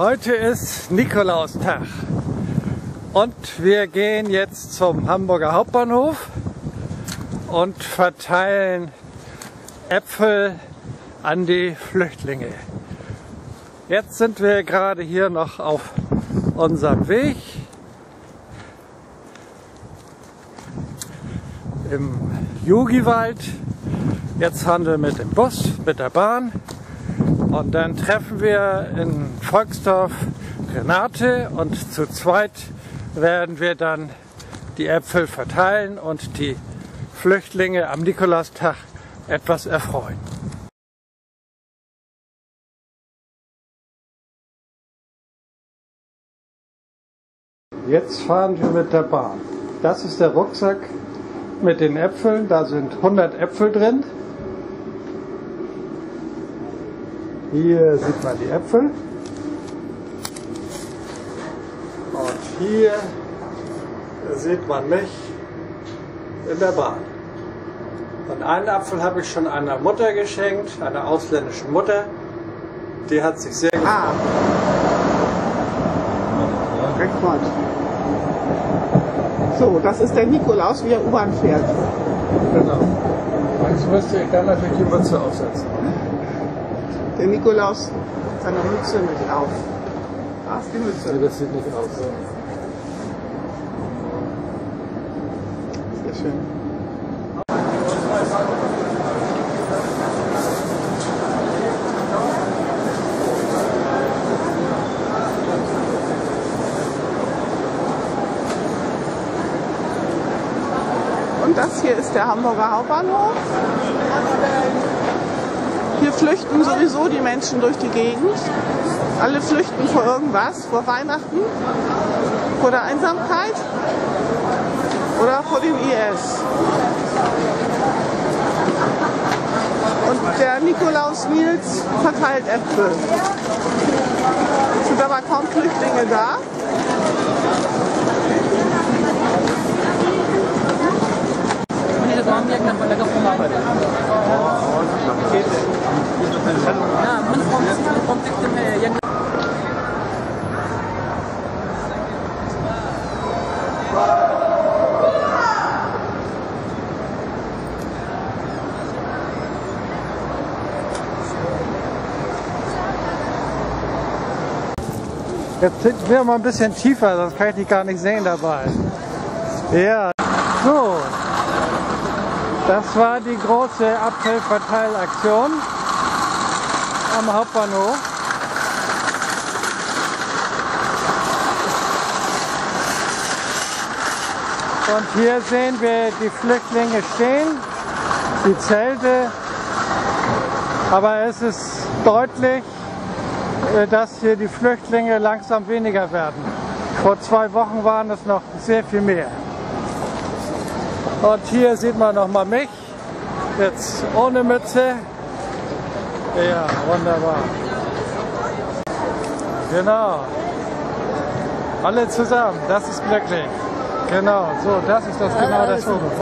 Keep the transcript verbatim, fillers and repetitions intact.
Heute ist Nikolaustag und wir gehen jetzt zum Hamburger Hauptbahnhof und verteilen Äpfel an die Flüchtlinge. Jetzt sind wir gerade hier noch auf unserem Weg. Im Jogiwald. Jetzt fahren wir mit dem Bus, mit der Bahn. Und dann treffen wir in Volksdorf Renate und zu zweit werden wir dann die Äpfel verteilen und die Flüchtlinge am Nikolaustag etwas erfreuen. Jetzt fahren wir mit der Bahn. Das ist der Rucksack mit den Äpfeln. Da sind hundert Äpfel drin. Hier sieht man die Äpfel und hier sieht man mich in der Bahn. Und einen Apfel habe ich schon einer Mutter geschenkt, einer ausländischen Mutter. Die hat sich sehr gefreut. Ah. So, das ist der Nikolaus, wie er U-Bahn fährt. Genau. Jetzt müsste ich dann natürlich die Mütze aufsetzen. Der Nikolaus hat seine Mütze mit auf. Da ist die Mütze. Nee, das sieht nicht aus. Sehr schön. Und das hier ist der Hamburger Hauptbahnhof. Hier flüchten sowieso die Menschen durch die Gegend. Alle flüchten vor irgendwas, vor Weihnachten, vor der Einsamkeit oder vor dem I S. Und der Nikolaus Nils verteilt Äpfel. Es sind aber kaum Flüchtlinge da. Jetzt sind wir mal ein bisschen tiefer, sonst kann ich die gar nicht sehen dabei. Ja, so. Das war die große Apfelverteilaktion am Hauptbahnhof. Und hier sehen wir die Flüchtlinge stehen, die Zelte. Aber es ist deutlich, dass hier die Flüchtlinge langsam weniger werden. Vor zwei Wochen waren es noch sehr viel mehr. Und hier sieht man nochmal mich, jetzt ohne Mütze. Ja, wunderbar. Genau. Alle zusammen, das ist glücklich. Genau, so, das ist das genau das Foto.